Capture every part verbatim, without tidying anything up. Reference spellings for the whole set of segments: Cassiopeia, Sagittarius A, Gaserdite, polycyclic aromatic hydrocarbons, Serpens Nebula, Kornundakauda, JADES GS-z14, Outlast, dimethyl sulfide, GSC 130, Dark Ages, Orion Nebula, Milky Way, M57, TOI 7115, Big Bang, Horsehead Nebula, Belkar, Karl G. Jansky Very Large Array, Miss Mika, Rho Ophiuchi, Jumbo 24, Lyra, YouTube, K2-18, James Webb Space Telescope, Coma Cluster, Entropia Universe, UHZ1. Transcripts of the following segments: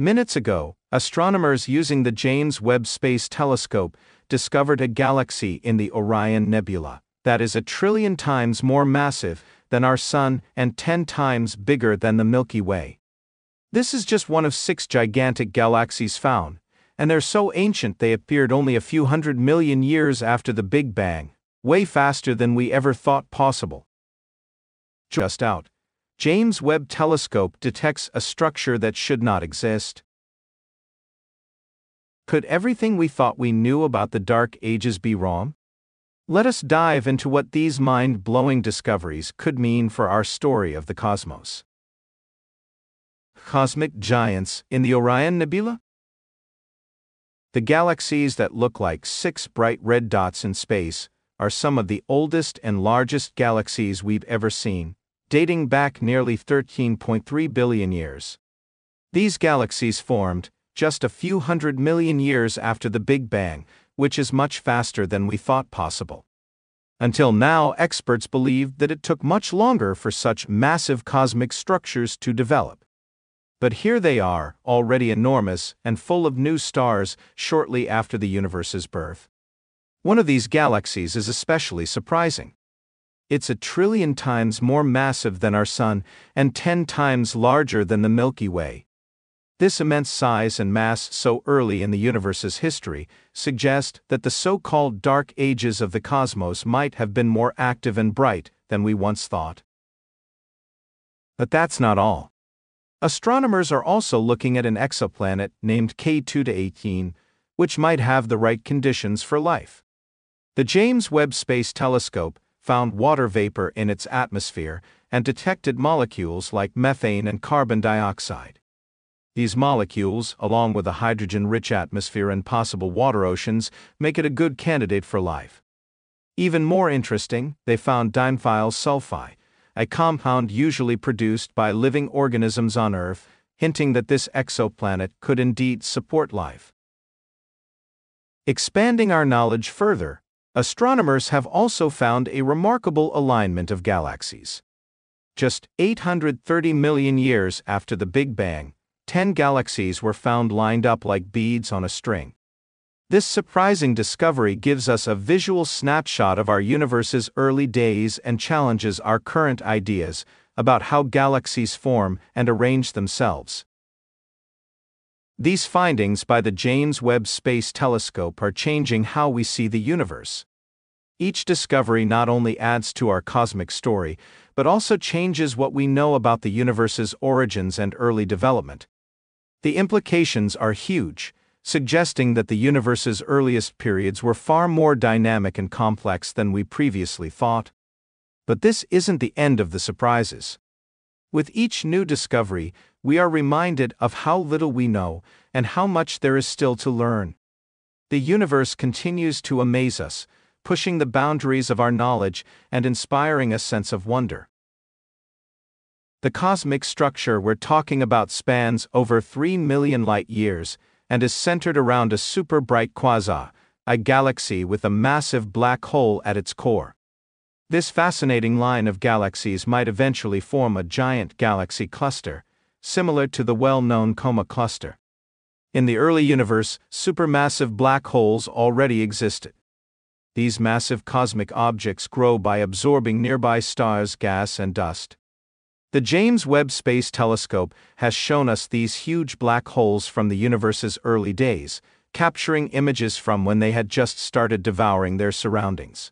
Minutes ago, astronomers using the James Webb Space Telescope discovered a galaxy in the Orion Nebula that is a trillion times more massive than our Sun and ten times bigger than the Milky Way. This is just one of six gigantic galaxies found, and they're so ancient they appeared only a few hundred million years after the Big Bang, way faster than we ever thought possible. Just out, James Webb Telescope detects a structure that should not exist. Could everything we thought we knew about the Dark Ages be wrong? Let us dive into what these mind-blowing discoveries could mean for our story of the cosmos. Cosmic giants in the Orion Nebula? The galaxies that look like six bright red dots in space are some of the oldest and largest galaxies we've ever seen, dating back nearly thirteen point three billion years. These galaxies formed just a few hundred million years after the Big Bang, which is much faster than we thought possible. Until now, experts believed that it took much longer for such massive cosmic structures to develop. But here they are, already enormous and full of new stars shortly after the universe's birth. One of these galaxies is especially surprising. It's a trillion times more massive than our Sun and ten times larger than the Milky Way. This immense size and mass so early in the universe's history suggest that the so-called Dark Ages of the cosmos might have been more active and bright than we once thought. But that's not all. Astronomers are also looking at an exoplanet named K two eighteen, which might have the right conditions for life. The James Webb Space Telescope found water vapor in its atmosphere and detected molecules like methane and carbon dioxide. These molecules, along with a hydrogen-rich atmosphere and possible water oceans, make it a good candidate for life. Even more interesting, they found dimethyl sulfide, a compound usually produced by living organisms on Earth, hinting that this exoplanet could indeed support life. Expanding our knowledge further, astronomers have also found a remarkable alignment of galaxies. Just eight hundred thirty million years after the Big Bang, ten galaxies were found lined up like beads on a string. This surprising discovery gives us a visual snapshot of our universe's early days and challenges our current ideas about how galaxies form and arrange themselves. These findings by the James Webb Space Telescope are changing how we see the universe. Each discovery not only adds to our cosmic story, but also changes what we know about the universe's origins and early development. The implications are huge, suggesting that the universe's earliest periods were far more dynamic and complex than we previously thought. But this isn't the end of the surprises. With each new discovery, we are reminded of how little we know and how much there is still to learn. The universe continues to amaze us, pushing the boundaries of our knowledge and inspiring a sense of wonder. The cosmic structure we're talking about spans over three million light-years and is centered around a super-bright quasar, a galaxy with a massive black hole at its core. This fascinating line of galaxies might eventually form a giant galaxy cluster, similar to the well-known Coma Cluster. In the early universe, supermassive black holes already existed. These massive cosmic objects grow by absorbing nearby stars, gas, and dust. The James Webb Space Telescope has shown us these huge black holes from the universe's early days, capturing images from when they had just started devouring their surroundings.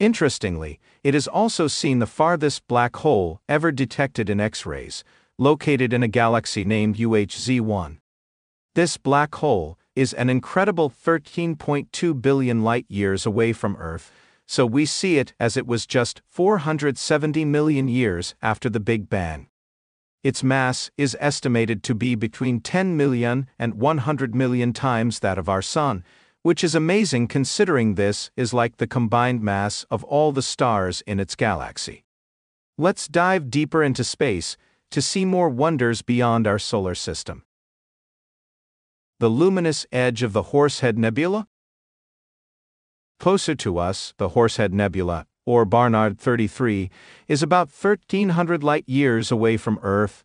Interestingly, it has also seen the farthest black hole ever detected in X-rays, located in a galaxy named U H Z one. This black hole is an incredible thirteen point two billion light-years away from Earth, so we see it as it was just four hundred seventy million years after the Big Bang. Its mass is estimated to be between ten million and one hundred million times that of our Sun, which is amazing considering this is like the combined mass of all the stars in its galaxy. Let's dive deeper into space to see more wonders beyond our solar system. The luminous edge of the Horsehead Nebula? Closer to us, the Horsehead Nebula, or Barnard thirty-three, is about thirteen hundred light-years away from Earth.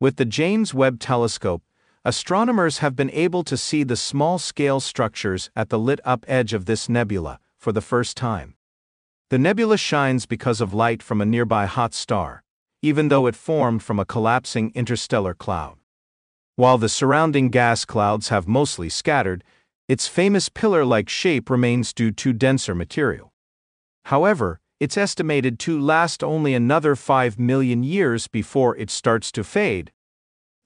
With the James Webb Telescope, Astronomers have been able to see the small-scale structures at the lit-up edge of this nebula for the first time. The nebula shines because of light from a nearby hot star, even though it formed from a collapsing interstellar cloud. While the surrounding gas clouds have mostly scattered, its famous pillar-like shape remains due to denser material. However, it's estimated to last only another five million years before it starts to fade.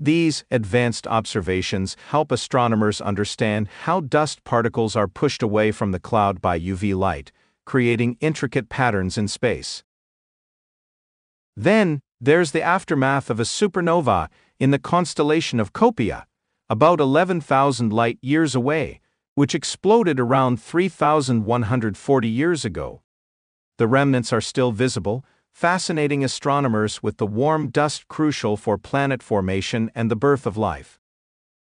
These advanced observations help astronomers understand how dust particles are pushed away from the cloud by U V light, creating intricate patterns in space. Then, there's the aftermath of a supernova in the constellation of Cassiopeia, about eleven thousand light-years away, which exploded around three thousand one hundred forty years ago. The remnants are still visible, fascinating astronomers with the warm dust crucial for planet formation and the birth of life.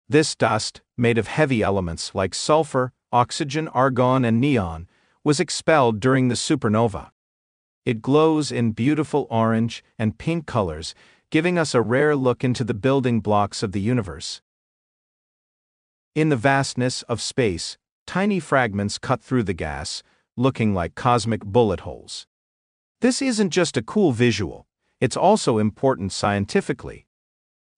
This dust, made of heavy elements like sulfur, oxygen, argon, and neon, was expelled during the supernova. It glows in beautiful orange and pink colors, giving us a rare look into the building blocks of the universe. In the vastness of space, tiny fragments cut through the gas, looking like cosmic bullet holes. This isn't just a cool visual, it's also important scientifically.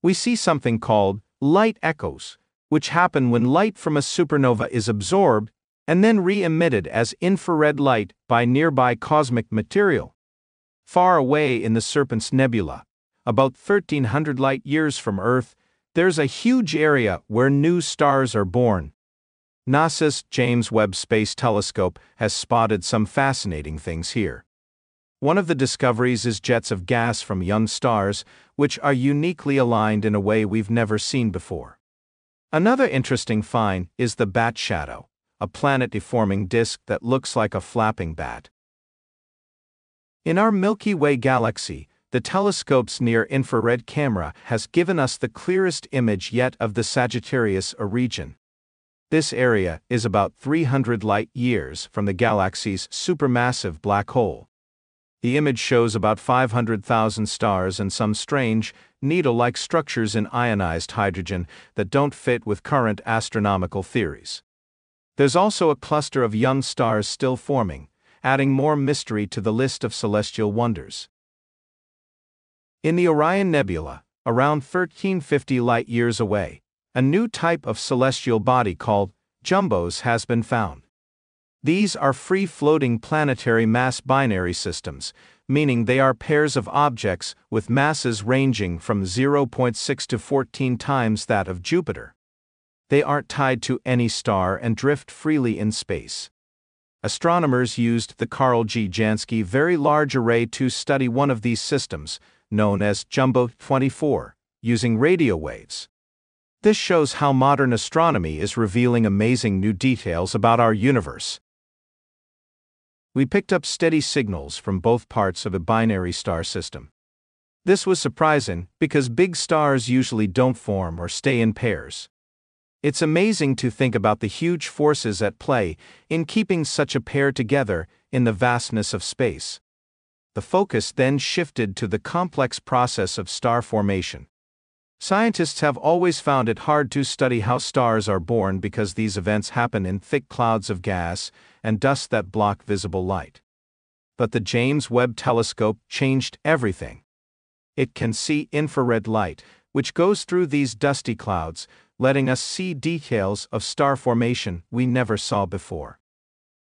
We see something called light echoes, which happen when light from a supernova is absorbed and then re-emitted as infrared light by nearby cosmic material. Far away in the Serpens Nebula, about thirteen hundred light-years from Earth, there's a huge area where new stars are born. NASA's James Webb Space Telescope has spotted some fascinating things here. One of the discoveries is jets of gas from young stars, which are uniquely aligned in a way we've never seen before. Another interesting find is the bat shadow, a planet-deforming disk that looks like a flapping bat. In our Milky Way galaxy, the telescope's near-infrared camera has given us the clearest image yet of the Sagittarius A region. This area is about three hundred light-years from the galaxy's supermassive black hole. The image shows about five hundred thousand stars and some strange, needle-like structures in ionized hydrogen that don't fit with current astronomical theories. There's also a cluster of young stars still forming, adding more mystery to the list of celestial wonders. In the Orion Nebula, around thirteen fifty light-years away, a new type of celestial body called jumbos has been found. These are free-floating planetary mass binary systems, meaning they are pairs of objects with masses ranging from zero point six to fourteen times that of Jupiter. They aren't tied to any star and drift freely in space. Astronomers used the Karl G. Jansky Very Large Array to study one of these systems, known as Jumbo twenty-four, using radio waves. This shows how modern astronomy is revealing amazing new details about our universe. We picked up steady signals from both parts of a binary star system. This was surprising because big stars usually don't form or stay in pairs. It's amazing to think about the huge forces at play in keeping such a pair together in the vastness of space. The focus then shifted to the complex process of star formation. Scientists have always found it hard to study how stars are born because these events happen in thick clouds of gas and dust that block visible light. But the James Webb Telescope changed everything. It can see infrared light, which goes through these dusty clouds, letting us see details of star formation we never saw before.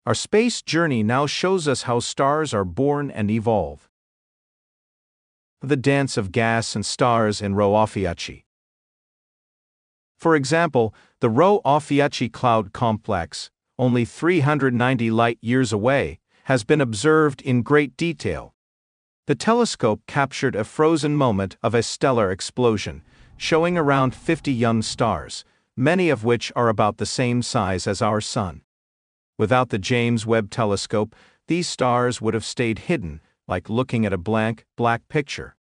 Our space journey now shows us how stars are born and evolve. The dance of gas and stars in Rho Ophiuchi. For example, the Rho Ophiuchi cloud complex, only three hundred ninety light-years away, has been observed in great detail. The telescope captured a frozen moment of a stellar explosion, showing around fifty young stars, many of which are about the same size as our Sun. Without the James Webb Telescope, these stars would have stayed hidden, like looking at a blank, black picture.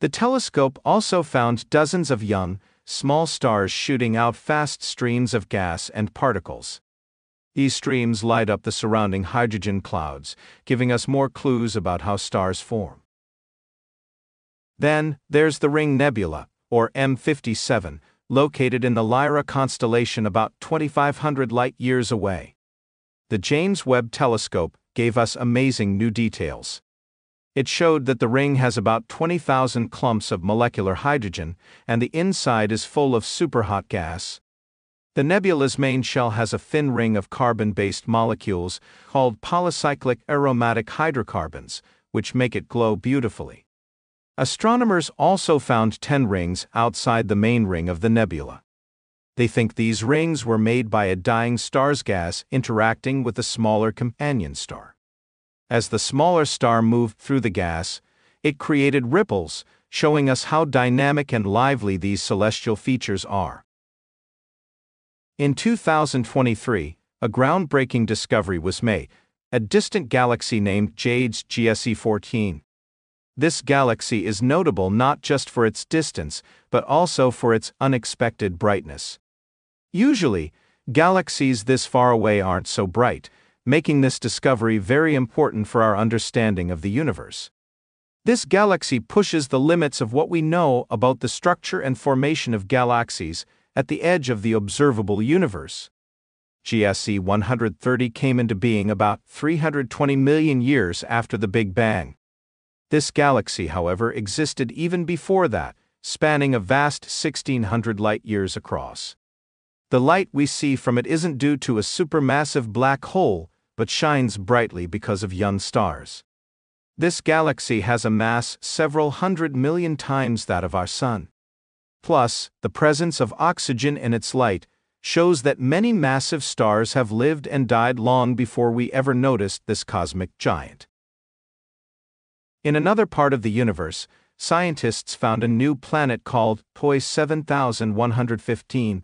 The telescope also found dozens of young, small stars shooting out fast streams of gas and particles. These streams light up the surrounding hydrogen clouds, giving us more clues about how stars form. Then, there's the Ring Nebula, or M fifty-seven, located in the Lyra constellation about twenty-five hundred light-years away. The James Webb Telescope gave us amazing new details. It showed that the ring has about twenty thousand clumps of molecular hydrogen, and the inside is full of superhot gas. The nebula's main shell has a thin ring of carbon-based molecules called polycyclic aromatic hydrocarbons, which make it glow beautifully. Astronomers also found ten rings outside the main ring of the nebula. They think these rings were made by a dying star's gas interacting with the smaller companion star. As the smaller star moved through the gas, it created ripples, showing us how dynamic and lively these celestial features are. In two thousand twenty-three, a groundbreaking discovery was made, a distant galaxy named JADES G S z fourteen. This galaxy is notable not just for its distance, but also for its unexpected brightness. Usually, galaxies this far away aren't so bright, making this discovery very important for our understanding of the universe. This galaxy pushes the limits of what we know about the structure and formation of galaxies at the edge of the observable universe. G S C one thirty came into being about three hundred twenty million years after the Big Bang. This galaxy, however, existed even before that, spanning a vast sixteen hundred light-years across. The light we see from it isn't due to a supermassive black hole, but shines brightly because of young stars. This galaxy has a mass several hundred million times that of our Sun. Plus, the presence of oxygen in its light shows that many massive stars have lived and died long before we ever noticed this cosmic giant. In another part of the universe, scientists found a new planet called T O I seven one one five,